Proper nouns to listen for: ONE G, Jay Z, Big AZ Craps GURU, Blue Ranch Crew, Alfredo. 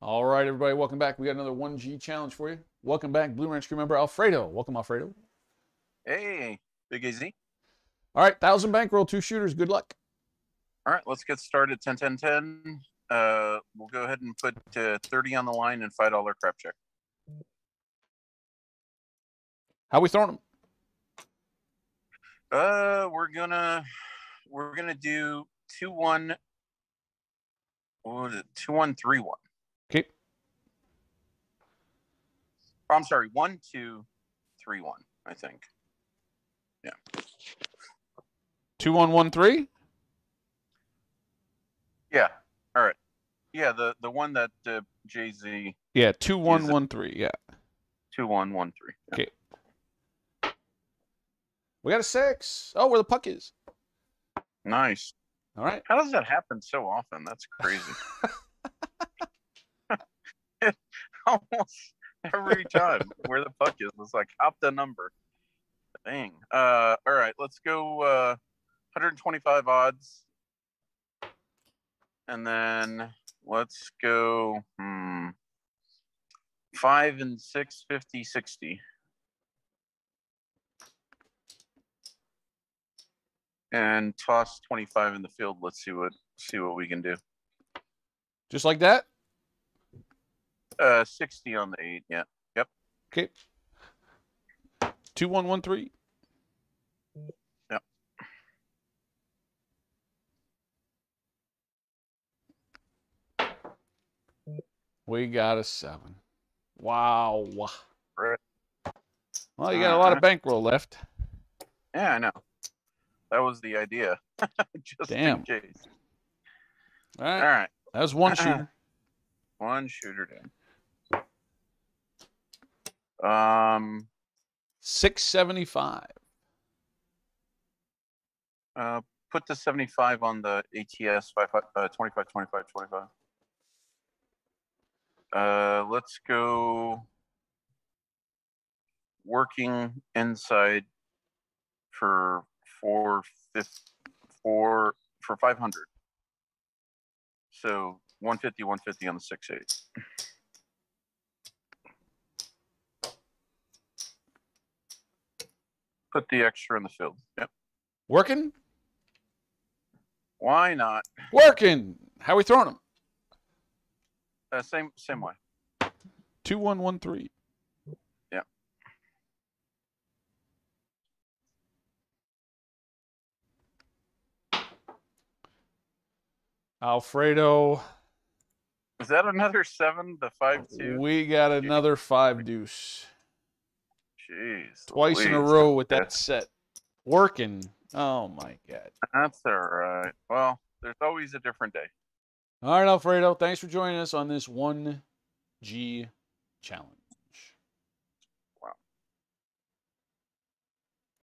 All right, everybody, welcome back. We got another 1G challenge for you. Welcome back, Blue Ranch Crew member Alfredo. Welcome, Alfredo. Hey, Big Z. All right, 1,000 bankroll, 2 shooters. Good luck. All right, let's get started. 10, 10, 10. We'll go ahead and put 30 on the line and $5 crap check. How we throwing them? We're gonna do 2-1. What was it? 2-1-3-1. Okay. Oh, I'm sorry. 1-2-3-1. I think. Yeah. 2-1-1-3. Yeah. All right. Yeah. The one that Jay Z. Yeah. 2-1-1-3. Yeah. 2-1-1-3. Yeah. Okay. We got a 6. Oh, where the puck is. Nice. All right. How does that happen so often? That's crazy. Almost every time where the puck is, it's like, up the number. Dang. All right. Let's go 125 odds. And then let's go 5 and 6, 50, 60. And toss 25 in the field. Let's see what we can do. Just like that? 60 on the 8, yeah. Yep. Okay. 2-1-1-3. Yep. We got a 7. Wow. Right. Well, you got a lot of bankroll left. Yeah, I know. That was the idea. Just damn. In case. All right. All right. That was 1 shooter. 1 shooter down. 675. Put the 75 on the ATS 25, 25, 25, 25. Let's go working inside for 500. So 150, 150 on the 6-8. Put the extra in the field. Yep. Working? Why not? Working. How are we throwing them? Same way. 2-1-1-3. Alfredo. Is that another 7? The 5-2? We got another 5 deuce. Jeez. Twice in a row with that set. Working. Oh, my God. That's all right. Well, there's always a different day. All right, Alfredo. Thanks for joining us on this 1G challenge.